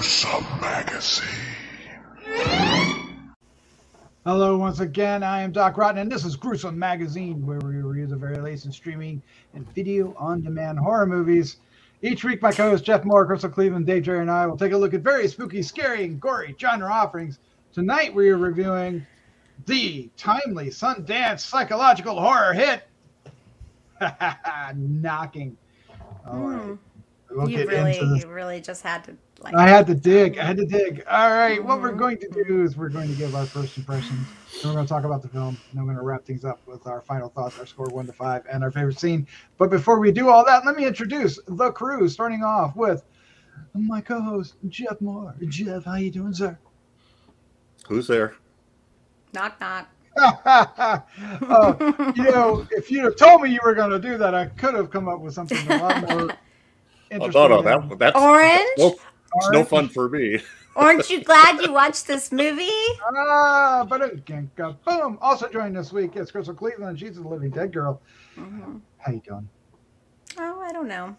Gruesome Magazine. Hello, once again, I am Doc Rotten, and this is Gruesome Magazine, where we review the very latest in streaming and video on-demand horror movies. Each week, my co-host Jeff Moore, Crystal Cleveland, Dave Jerry, and I will take a look at very spooky, scary, and gory genre offerings. Tonight, we are reviewing the timely Sundance psychological horror hit, Knocking. All right. We'll you really just had to, like, I had to dig. All right. What we're going to do is we're going to give our first impressions. Then we're going to talk about the film. And I'm going to wrap things up with our final thoughts, our score 1 to 5, and our favorite scene. But before we do all that, let me introduce the crew, starting off with my co-host, Jeff Moore. Jeff, how you doing, sir? Who's there? Knock, knock. You know, if you'd have told me you were going to do that, I could have come up with something a lot more interesting. Oh, no, that's orange? It's no fun for me. Aren't you glad you watched this movie? Ah, but it can't go. Boom. Also joined this week is Crystal Cleveland. She's a living dead girl. How you doing? Oh, I don't know.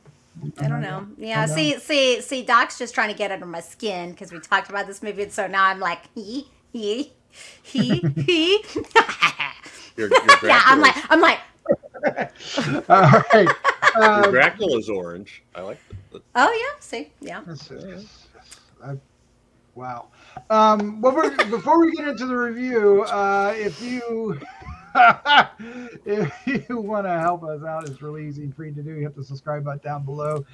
I don't know. Yeah, see, Doc's just trying to get under my skin because we talked about this movie, and so now I'm like, he. Yeah, I'm like. All right. Dracula's orange. I like that. Oh, yeah. See? Yeah. Wow. Before we get into the review, if you want to help us out, it's really easy and free to do. You hit the subscribe button down below,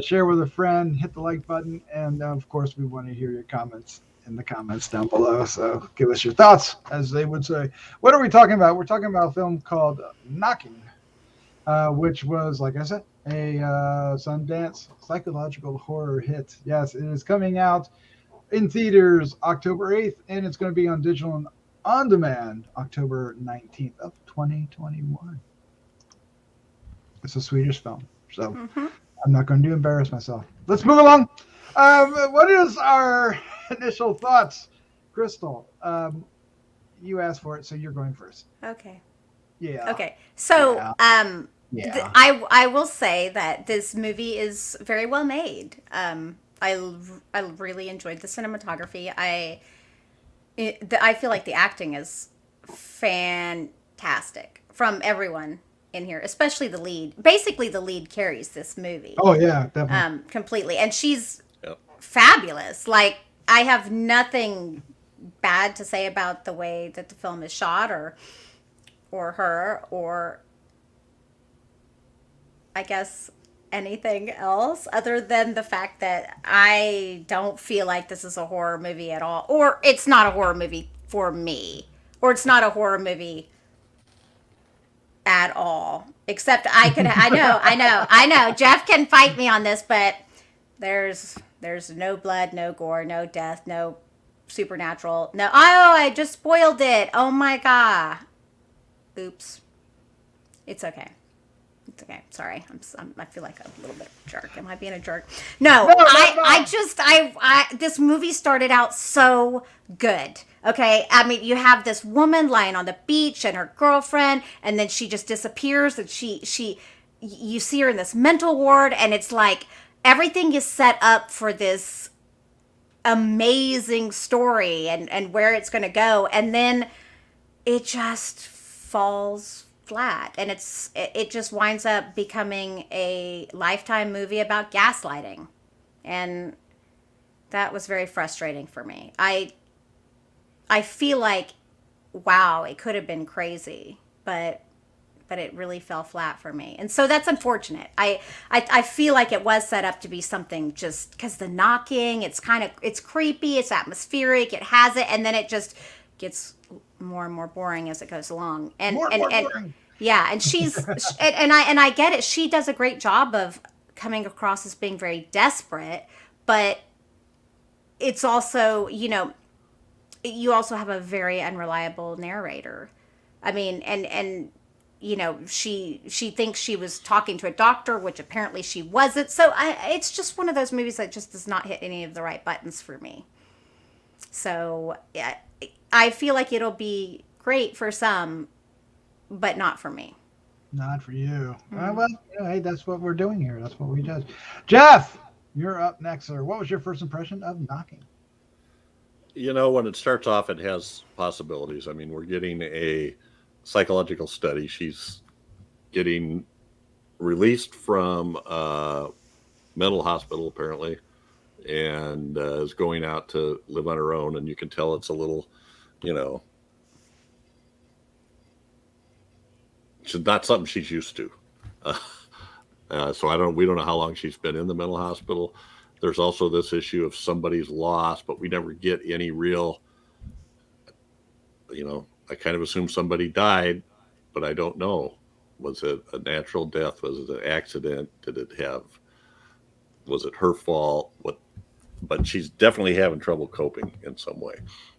share with a friend, hit the like button, and of course, we want to hear your comments in the comments down below. So give us your thoughts, as they would say. What are we talking about? We're talking about a film called Knocking, which was, like I said, a Sundance psychological horror hit. Yes, it is coming out in theaters October 8th, and it's going to be on digital and on demand October 19th of 2021. It's a Swedish film, so I'm not going to embarrass myself. Let's move along. What is our initial thoughts, Crystal? You asked for it, so you're going first. Okay. Yeah. Okay. So, I will say that this movie is very well made. I really enjoyed the cinematography. I feel like the acting is fantastic from everyone in here, especially the lead. Basically, the lead carries this movie. Oh yeah, definitely. Completely, and she's fabulous. Like, I have nothing bad to say about the way that the film is shot, or her, or I guess anything else, other than the fact that I don't feel like this is a horror movie at all, or it's not a horror movie for me, or it's not a horror movie at all. Except I could, I know. Jeff can fight me on this, but there's no blood, no gore, no death, no supernatural. No, oh, I just spoiled it. Oh my god. Oops. It's okay. It's okay. Sorry. I feel like I'm a little bit of a jerk. Am I being a jerk? No, I this movie started out so good. Okay. I mean, you have this woman lying on the beach and her girlfriend, and then she just disappears, and you see her in this mental ward, and it's like, everything is set up for this amazing story and where it's going to go. And then it just falls flat, and it just winds up becoming a Lifetime movie about gaslighting. And that was very frustrating for me. I feel like, wow, it could have been crazy, but it really fell flat for me. And so that's unfortunate. I feel like it was set up to be something, just because the knocking, it's creepy, it's atmospheric, it has it. And then it just gets more and more boring as it goes along. And more boring. Yeah. And she's, and I get it. She does a great job of coming across as being very desperate, but it's also, you know, you also have a very unreliable narrator. I mean, and, you know, she thinks she was talking to a doctor, which apparently she wasn't. So it's just one of those movies that just does not hit any of the right buttons for me. So yeah, I feel like it'll be great for some, but not for me. Not for you. Well, hey, that's what we're doing here. That's what we do. Jeff, You're up next, sir. What was your first impression of Knocking? You know, when it starts off, it has possibilities. I mean, we're getting a psychological study. She's getting released from a mental hospital, apparently, and is going out to live on her own. And you can tell it's a little, you know, she's not something she's used to. So we don't know how long she's been in the mental hospital. There's also this issue of somebody's loss, but we never get any real, you know, I kind of assume somebody died, but I don't know. Was it a natural death? Was it an accident? Was it her fault? What? But she's definitely having trouble coping in some way.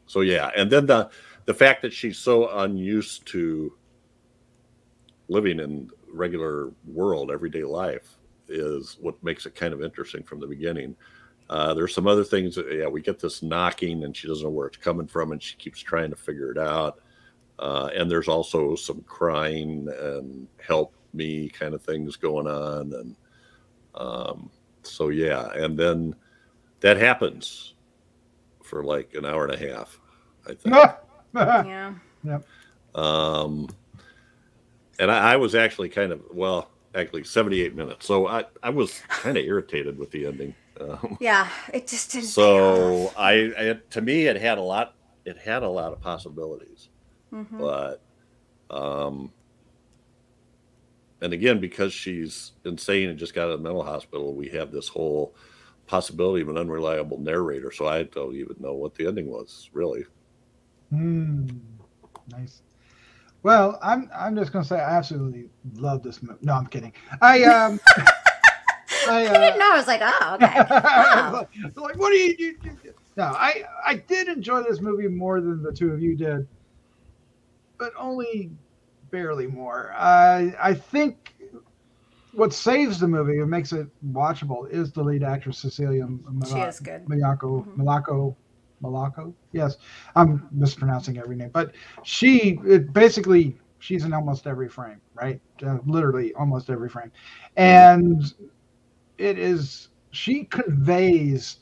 So yeah. And then the fact that she's so unused to living in regular world, everyday life, is what makes it kind of interesting from the beginning. There's some other things that, yeah, we get this knocking and she doesn't know where it's coming from and she keeps trying to figure it out. And there's also some crying and help me kind of things going on. And so, yeah. And then that happens for like an hour and a half, I think. Yeah. Yep. And I was actually kind of, well, actually 78 minutes. So I was kind of irritated with the ending. Yeah, it just didn't. So to me, it had a lot of possibilities. Mm-hmm. But, and again, because she's insane and just got out of the mental hospital, we have this whole possibility of an unreliable narrator. So I don't even know what the ending was, really. Nice. Well, I'm just gonna say I absolutely love this movie. No, I'm kidding. I didn't know. I was like, oh, okay. Wow. Like, what do you? No, I did enjoy this movie more than the two of you did, but only barely more. I think what saves the movie, what makes it watchable, is the lead actress, Cecilia Milocco. She is good. Milocco. Mm-hmm. Milocco? Yes, I'm mispronouncing every name, but she's in almost every frame, right? Literally almost every frame. And she conveys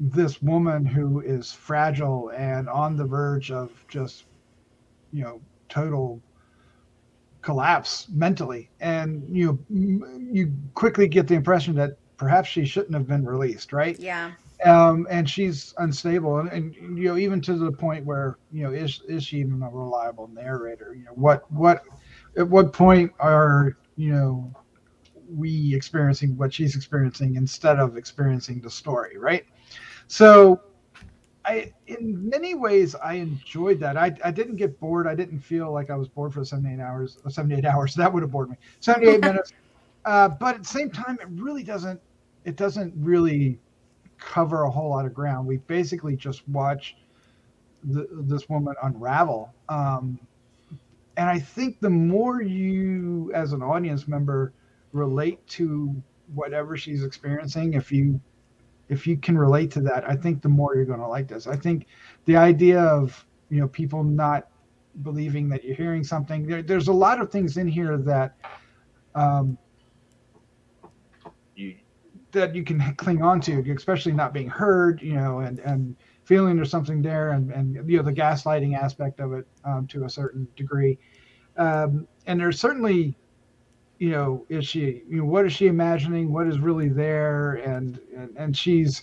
this woman who is fragile and on the verge of just, you know, total collapse mentally. And you quickly get the impression that perhaps she shouldn't have been released, right? Yeah. And she's unstable, and you know, even to the point where, you know, is she even a reliable narrator? You know, at what point are, you know, we experiencing what she's experiencing instead of experiencing the story, right? So in many ways, I enjoyed that. I didn't get bored. I didn't feel like I was bored for 78 hours. That would have bored me. 78 minutes. But at the same time, it doesn't really cover a whole lot of ground. We basically just watch this woman unravel. And I think the more you, as an audience member, relate to whatever she's experiencing, if you can relate to that, I think the more you're going to like this. I think the idea of, you know, people not believing that you're hearing something, there's a lot of things in here that that you can cling on to, especially not being heard, you know, and feeling there's something there, and you know, the gaslighting aspect of it to a certain degree. And there's certainly, you know, what is she imagining? What is really there? And she's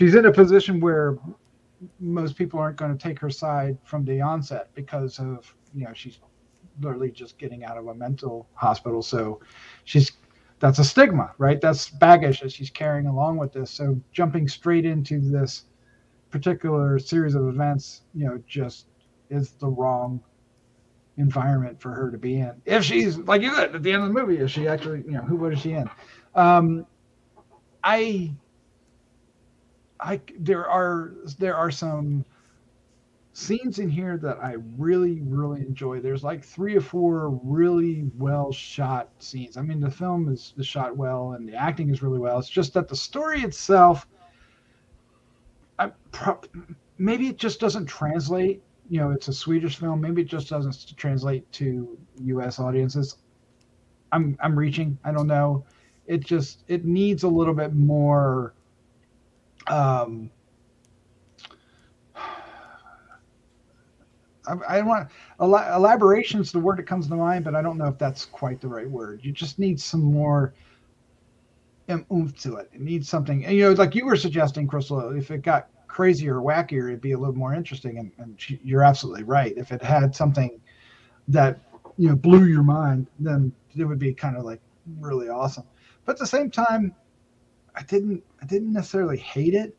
in a position where most people aren't going to take her side from the onset because of, you know, she's literally just getting out of a mental hospital. So that's a stigma, right? That's baggage that she's carrying along with this. So jumping straight into this particular series of events, you know, just is the wrong environment for her to be in. If she's, like you said, at the end of the movie, is she actually, you know, what is she in? There are some scenes in here that I really, really enjoy. There's like 3 or 4 really well shot scenes. I mean, the film is shot well and the acting is really well. It's just that the story itself, maybe it just doesn't translate. You know, it's a Swedish film. Maybe it just doesn't translate to U.S. audiences. I'm reaching. I don't know. it needs a little bit more I want elaboration is the word that comes to mind, but I don't know if that's quite the right word. You just need some more oomph to it. It needs something, and, you know, like you were suggesting, Crystal, if it got crazier or wackier, it'd be a little more interesting. And you're absolutely right. If it had something that, you know, blew your mind, then it would be kind of like really awesome. But at the same time, I didn't necessarily hate it,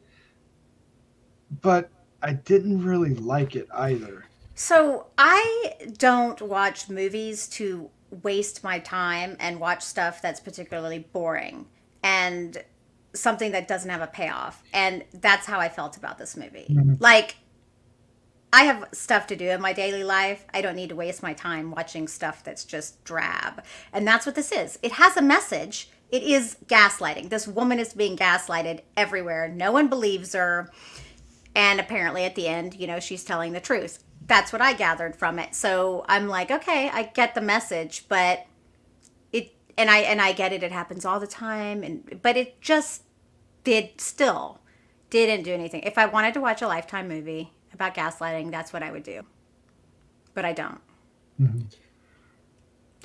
but I didn't really like it either. So I don't watch movies to waste my time and watch stuff that's particularly boring and something that doesn't have a payoff. And that's how I felt about this movie. Mm-hmm. Like, I have stuff to do in my daily life. I don't need to waste my time watching stuff that's just drab. And that's what this is. It has a message. It is gaslighting. This woman is being gaslighted everywhere. No one believes her. And apparently at the end, you know, she's telling the truth. That's what I gathered from it. So I'm like, okay, I get the message, but it, and I get it. It happens all the time. But it just didn't do anything. If I wanted to watch a Lifetime movie about gaslighting, that's what I would do. But I don't. Mm-hmm.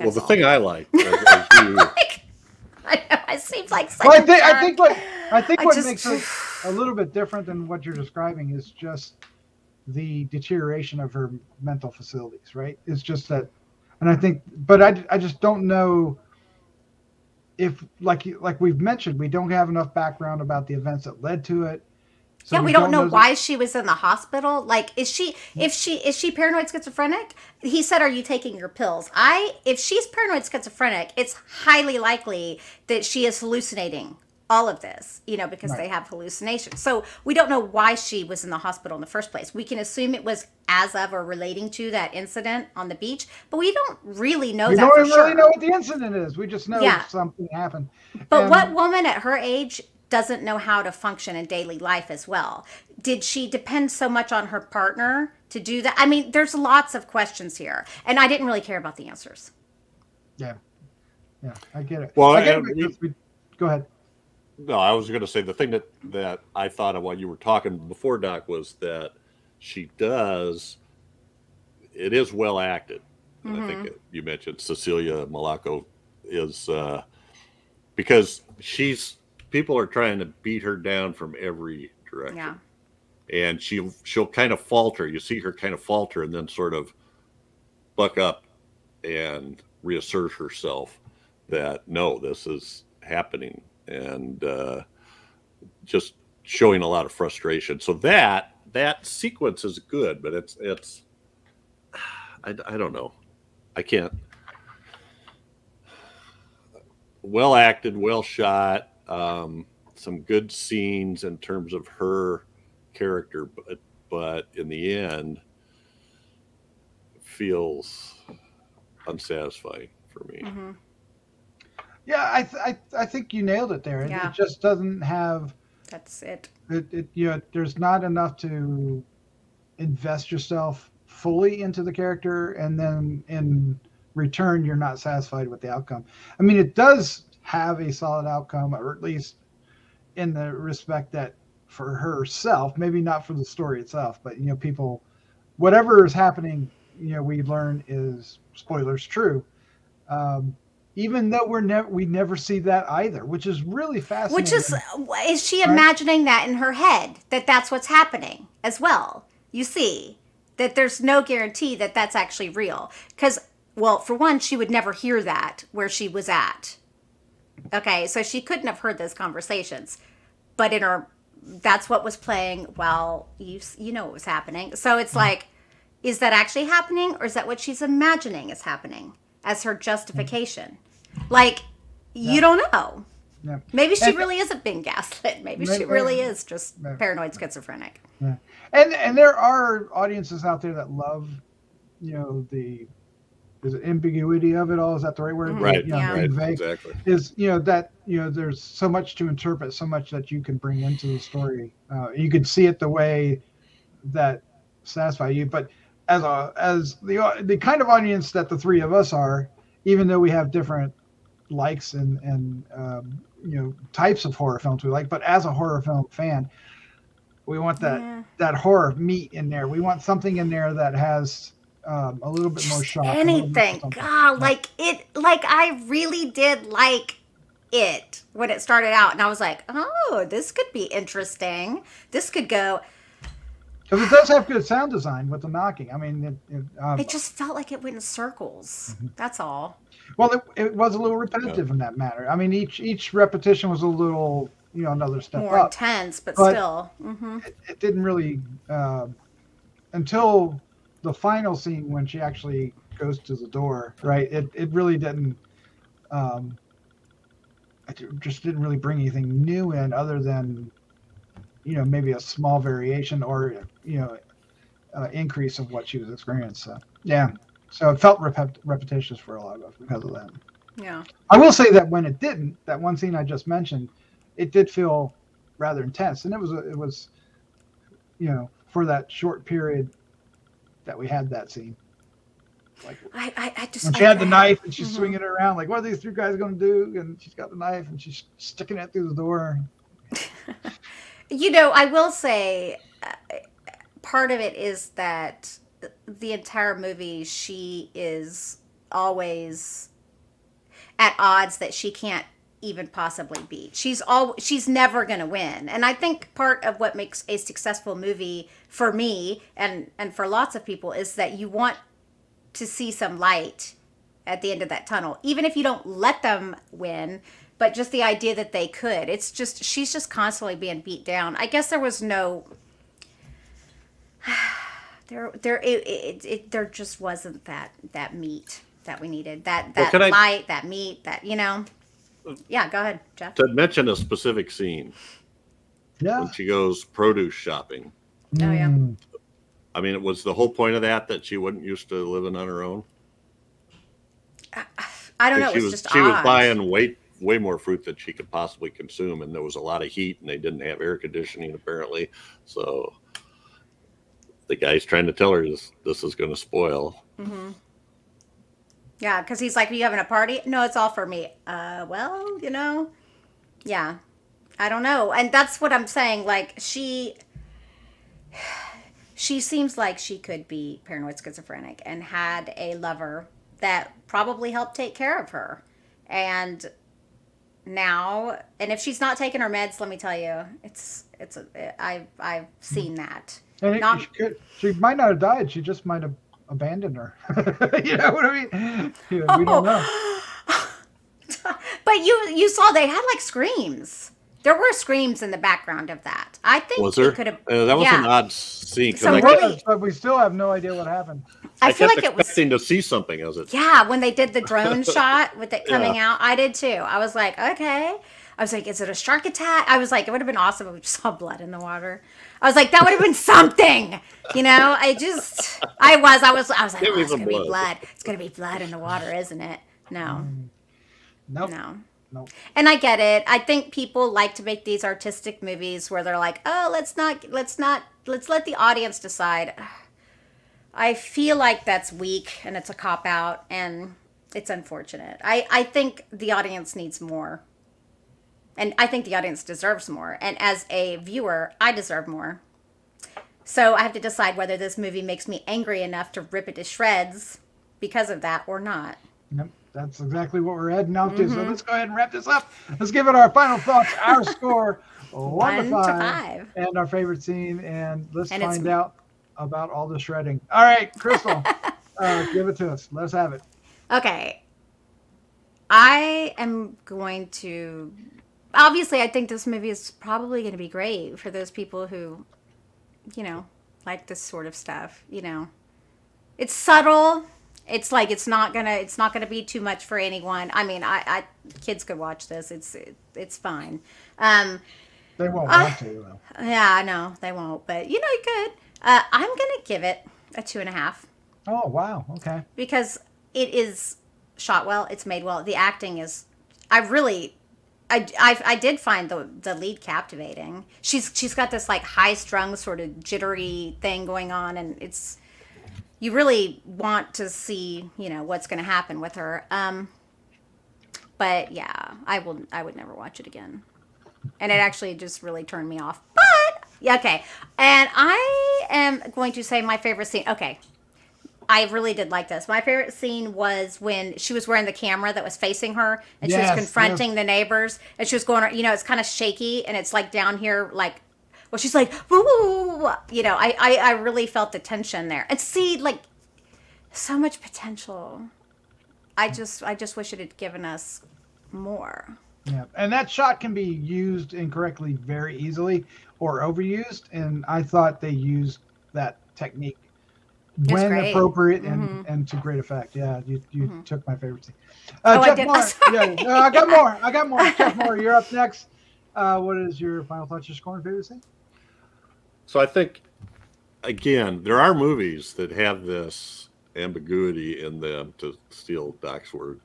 Well, the thing I like. I seem like such a jerk. I think what makes it a little bit different than what you're describing is just the deterioration of her mental facilities, right? It's just that, and I think, but I just don't know if, like we've mentioned, we don't have enough background about the events that led to it. So yeah, we don't know why she was in the hospital. Like, is she paranoid schizophrenic? He said, "Are you taking your pills?" If she's paranoid schizophrenic, it's highly likely that she is hallucinating all of this, you know, because they have hallucinations. So we don't know why she was in the hospital in the first place. We can assume it was as of or relating to that incident on the beach, but we don't really know that for sure. We don't really know what the incident is. We just know something happened. But what woman at her age doesn't know how to function in daily life as well? Did she depend so much on her partner to do that? I mean, there's lots of questions here, and I didn't really care about the answers. Yeah. Yeah, I get it. Well, go ahead. No, I was going to say the thing that I thought of while you were talking before, Doc, was that it is well acted. Mm-hmm. I think you mentioned Cecilia Milocco is, because people are trying to beat her down from every direction. Yeah. And she'll kind of falter. You see her kind of falter and then sort of buck up and reassert herself that, no, this is happening. And just showing a lot of frustration. So that sequence is good, but it's I don't know. I can't. Well acted, well shot, some good scenes in terms of her character, but in the end, feels unsatisfying for me. Mm-hmm. Yeah, I think you nailed it there. Yeah. It just doesn't have. That's it. You know, there's not enough to invest yourself fully into the character, and then in return, you're not satisfied with the outcome. I mean, it does have a solid outcome, or at least in the respect that for herself, maybe not for the story itself, but, you know, people, whatever is happening, you know, we learn is spoilers true. Even though we never see that either, which is really fascinating. Which is she imagining that in her head, that's what's happening as well? You see that there's no guarantee that that's actually real. Because, well, for one, she would never hear that where she was at. Okay, so she couldn't have heard those conversations. But in her, that's what was playing while you know what was happening. So it's like, is that actually happening? Or is that what she's imagining is happening as her justification? Like, you don't know. Yeah. Maybe she really isn't being gaslit. Maybe she really is just paranoid schizophrenic. Yeah. And there are audiences out there that love, you know, the ambiguity of it all. Is that the right word? Right. You know, right. Exactly. Is, you know, that, you know, there's so much to interpret, so much that you can bring into the story. You can see it the way that satisfies you, but as the kind of audience that the three of us are, even though we have different likes and you know, types of horror films we like, but as a horror film fan, we want that that horror meat in there. We want something in there that has a little bit more shock. Anything. God, like it. Like I really did like it when it started out, and I was like, oh, this could be interesting. This could go. Because it does have good sound design with the knocking. I mean, it just felt like it went in circles. Mm-hmm. That's all. Well, it was a little repetitive in that matter. I mean, each repetition was a little, you know, another step more up. Intense, but still. Mm-hmm. It didn't really until the final scene when she actually goes to the door. Right? It really didn't. It just didn't really bring anything new in, other than, you know, maybe a small variation or, you know, increase of what she was experiencing. So, yeah. So it felt repetitious for a lot of us because of that. Yeah. I will say that when it didn't, that one scene I just mentioned, it did feel rather intense. And it was, you know, for that short period that we had that scene. Like, I just, when she had the knife and she's swinging it around, like, what are these three guys going to do? And she's got the knife and she's sticking it through the door. You know, I will say part of it is that the entire movie, she is always at odds that she can't even possibly beat. She's never going to win. And I think part of what makes a successful movie for me and for lots of people is that you want to see some light at the end of that tunnel, even if you don't let them win. But just the idea that they could. It's just, she's just constantly being beat down. I guess there was no, there just wasn't that meat that we needed. That light, that meat, you know. Yeah, go ahead, Jeff. To mention a specific scene. Yeah. When she goes produce shopping. Oh, yeah. I mean, it was the whole point of that she wasn't used to living on her own. I don't know. It was just odd. She was buying way more fruit than she could possibly consume, and there was a lot of heat, and they didn't have air conditioning apparently. So the guy's trying to tell her this is going to spoil. Mm-hmm. Yeah, because he's like, "Are you having a party?" "No, it's all for me." Well, you know, yeah, I don't know, and that's what I'm saying. Like she seems like she could be paranoid schizophrenic and had a lover that probably helped take care of her, and. Now, and if she's not taking her meds, let me tell you, I've seen that. And she might not have died. She just might have abandoned her. You know what I mean? Yeah, we don't know. But you saw they had like screams. There were screams in the background of that. I think it could have. That was an odd scene. But we still have no idea what happened. I feel like it was expecting to see something, is it? Yeah, when they did the drone shot with it coming out, I did too. I was like, okay. I was like, is it a shark attack? I was like, it would have been awesome if we just saw blood in the water. I was like, that would have been something, you know. I was like, oh, it's gonna be blood. It's gonna be blood in the water, isn't it? No. Nope. No. Nope. And I get it. I think people like to make these artistic movies where they're like, oh, let's let the audience decide. I feel like that's weak and it's a cop out and it's unfortunate. I think the audience needs more. And I think the audience deserves more. And as a viewer, I deserve more. So I have to decide whether this movie makes me angry enough to rip it to shreds because of that or not. Nope. That's exactly what we're heading out to. So let's go ahead and wrap this up. Let's give it our final thoughts, our score, 1 to 5, and our favorite scene. And let's find out about all the shredding. All right, Crystal, give it to us. Let's have it. Okay. I am going to, obviously, I think this movie is probably going to be great for those people who, you know, like this sort of stuff. You know, it's subtle. It's like it's not gonna be too much for anyone. I mean, I kids could watch this. It's fine. They won't want to. Though. Yeah, I know they won't, but you know you could. I'm gonna give it a 2.5. Oh wow, okay. Because it is shot well. It's made well. The acting is. I did find the lead captivating. She's got this like high strung sort of jittery thing going on, and it's. You really want to see, you know, what's going to happen with her. But yeah, I would never watch it again. And it actually just really turned me off. But yeah, okay. And I am going to say my favorite scene. Okay. I really did like this. My favorite scene was when she was wearing the camera that was facing her, and she was confronting the neighbors, and she was going, you know, it's kind of shaky, and it's like down here, like, well, she's like, woo, you know, I really felt the tension there. And see, like, so much potential. I just wish it had given us more. Yeah, and that shot can be used incorrectly very easily or overused, and I thought they used that technique when appropriate and to great effect. Yeah, you took my favorite scene. Jeff Moore. Yeah, I got more. Jeff Moore, you're up next. What is your final thoughts, your score, and favorite scene? So I think, again, there are movies that have this ambiguity in them, to steal Doc's word.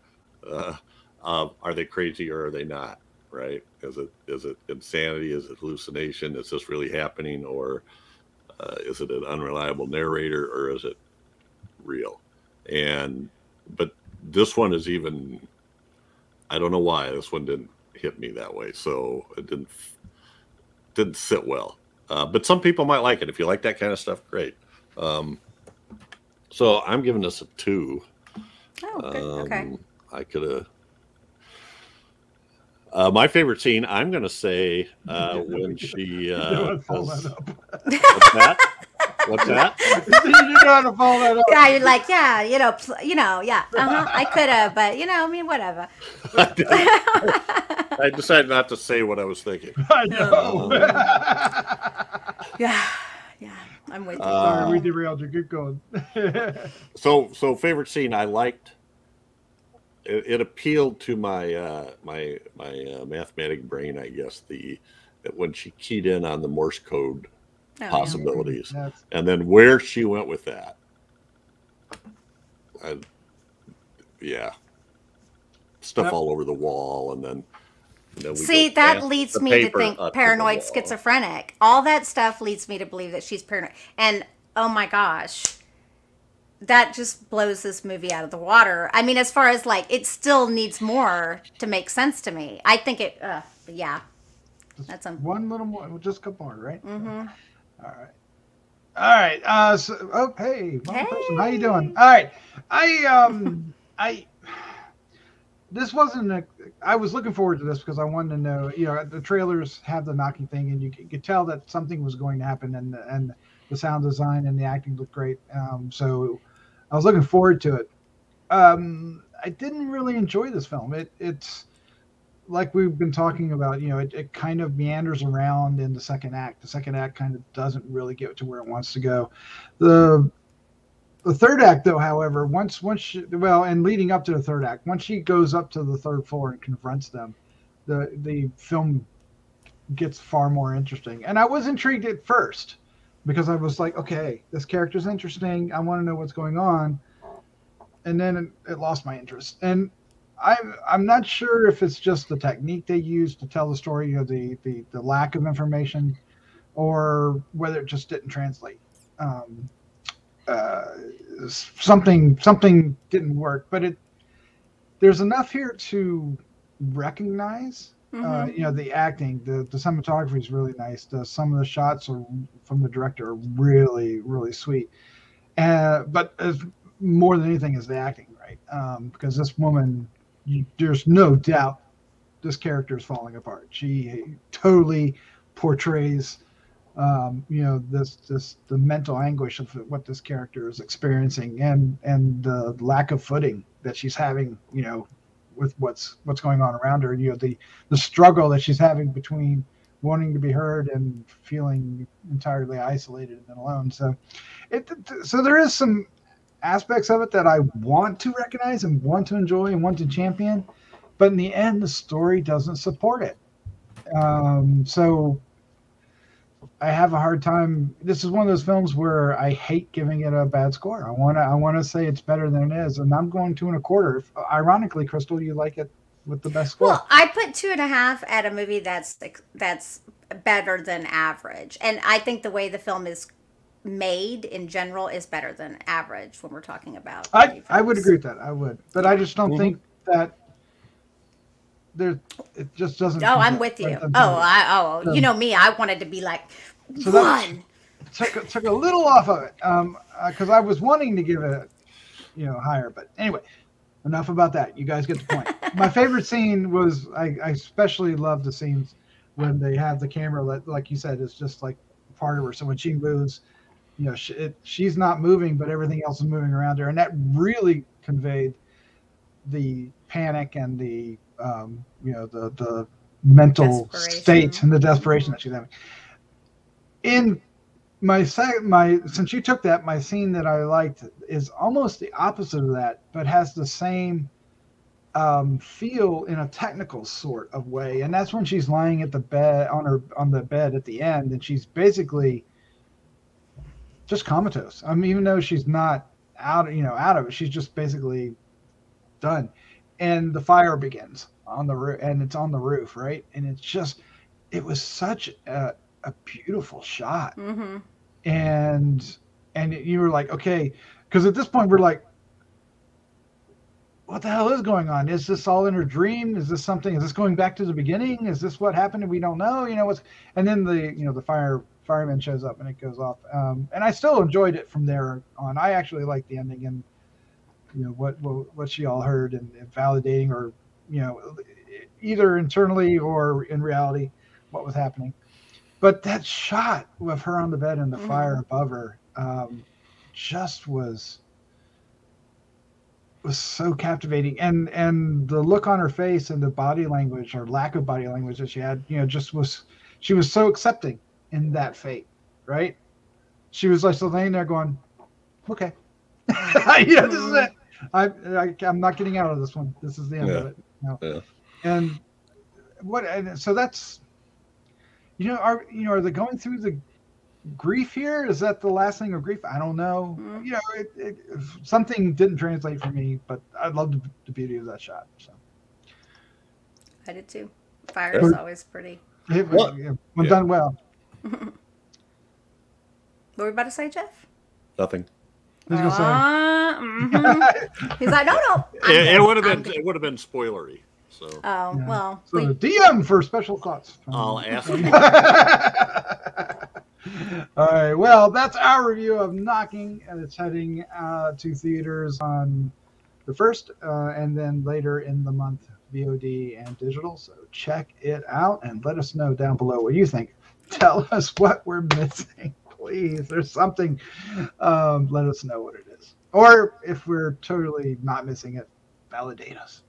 Are they crazy or are they not? Right? Is it insanity? Is it hallucination? Is this really happening? Or is it an unreliable narrator, or is it real? But this one is even, I don't know why this one didn't hit me that way. So it didn't sit well. But some people might like it. If you like that kind of stuff, great. So I'm giving this a 2. Oh, good. Okay. I could have. My favorite scene, I'm going to say when she... What's that? You know how to follow that up. Yeah, you're like, yeah, you know, yeah. I could have, but, you know, I mean, whatever. I decided not to say what I was thinking. I know. Yeah. I'm with you. Sorry, we derailed you. Keep going. So favorite scene, I liked... It appealed to my my mathematic brain, I guess. That when she keyed in on the Morse code possibilities, and then where she went with that, stuff all over the wall, and then we see that leads me to think paranoid schizophrenic. All that stuff leads me to believe that she's paranoid, and oh my gosh. That just blows this movie out of the water. I mean, as far as like, it still needs more to make sense to me. I think it, that's one little more, just a couple more, right? Mm-hmm. All right. So, oh, hey, one person. How you doing? All right. I was looking forward to this because I wanted to know, you know, the trailers have the knocking thing, and you could tell that something was going to happen, and the sound design and the acting looked great. So I was looking forward to it. I didn't really enjoy this film. It's like we've been talking about, you know, it kind of meanders around in the second act. The second act kind of doesn't really get to where it wants to go. The third act, though, however, leading up to the third act, once she goes up to the third floor and confronts them, the film gets far more interesting. And I was intrigued at first, because I was like, okay, this character's interesting. I want to know what's going on. And then it lost my interest. And I'm not sure if it's just the technique they use to tell the story, you know, the lack of information, or whether it just didn't translate. Something didn't work. But there's enough here to recognize. You know, the acting, the cinematography is really nice. Some of the shots from the director are really, really sweet. But more than anything is the acting, right? Because this woman, there's no doubt this character is falling apart. She totally portrays, you know, the mental anguish of what this character is experiencing, and the lack of footing that she's having, you know, with what's going on around her, you know, the struggle that she's having between wanting to be heard and feeling entirely isolated and alone. So there is some aspects of it that I want to recognize and want to enjoy and want to champion, but in the end, the story doesn't support it. So I have a hard time. This is one of those films where I hate giving it a bad score. I want to say it's better than it is, and I'm going 2.25. Ironically, Crystal, you like it with the best score. Well, I put 2.5 at a movie that's better than average, and I think the way the film is made in general is better than average when we're talking about. I would agree with that. I would, but I just don't think that there, it just doesn't. Oh, I'm with you. Oh, you know me. I wanted to be like so one. Took a little off of it because I was wanting to give it a, higher. But anyway, enough about that. You guys get the point. My favorite scene was I especially love the scenes when they have the camera, like you said, it's just like part of her. So when she moves, she's not moving, but everything else is moving around her, and that really conveyed the panic and the the mental state and the desperation that she's having. In my since you took that, my scene that I liked is almost the opposite of that, but has the same feel in a technical sort of way, and that's when she's lying at the bed on the bed at the end, and she's basically just comatose. I mean, even though she's not out, out of it, she's just basically done. And the fire begins on the roof, and it's on the roof, right? And it's just, it was such a beautiful shot, mm-hmm. and you were like, okay, because at this point we're like, what the hell is going on? Is this all in her dream? Is this something? Is this going back to the beginning? Is this what happened? And we don't know. And then the the fireman shows up and it goes off. And I still enjoyed it from there on. I actually liked the ending and what she all heard and validating or either internally or in reality what was happening. But that shot with her on the bed and the mm-hmm. fire above her just was so captivating, and the look on her face and the body language or lack of body language that she had, just was, she was so accepting in that fate, right? She was like laying there going, okay, this is it. I'm not getting out of this one. This is the end of it. And so that's, are they going through the grief here? Is that the last thing of grief? I don't know. Mm. Something didn't translate for me, but I loved the beauty of that shot. So. I did too. Fire is always pretty. It was, when done well. What were you about to say, Jeff? Nothing. Mm-hmm. He's like, no. It would have been spoilery. So. Oh well. So DM for special thoughts. I'll ask. All right, well, that's our review of Knocking, and it's heading to theaters on the 1st, and then later in the month, VOD and digital. So check it out and let us know down below what you think. Tell us what we're missing, please. There's something. Let us know what it is. Or if we're totally not missing it, validate us.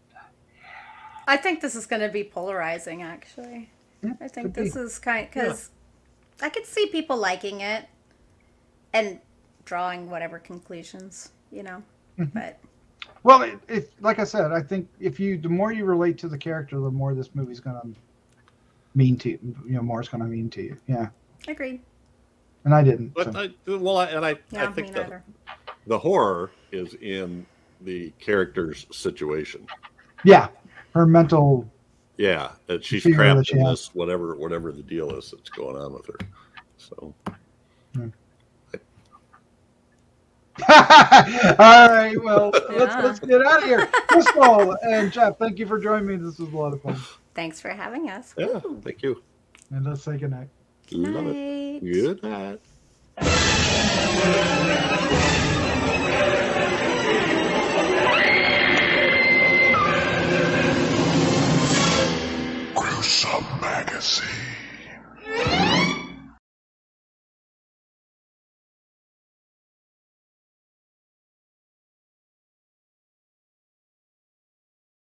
I think this is going to be polarizing, actually. Yeah, I think this is kind of... because. I could see people liking it and drawing whatever conclusions, mm-hmm. but. Well, it, like I said, I think the more you relate to the character, the more this movie's going to mean to you, more it's going to mean to you. Yeah. Agreed. And I didn't. But so. I think the horror is in the character's situation. Yeah. Her mental. Yeah, that she's trapped in this, whatever the deal is that's going on with her. So, all right, well, let's get out of here. Crystal and Jeff, thank you for joining me. This was a lot of fun. Thanks for having us. Yeah, thank you. And let's say goodnight. Love it. Good night. Gruesome Magazine.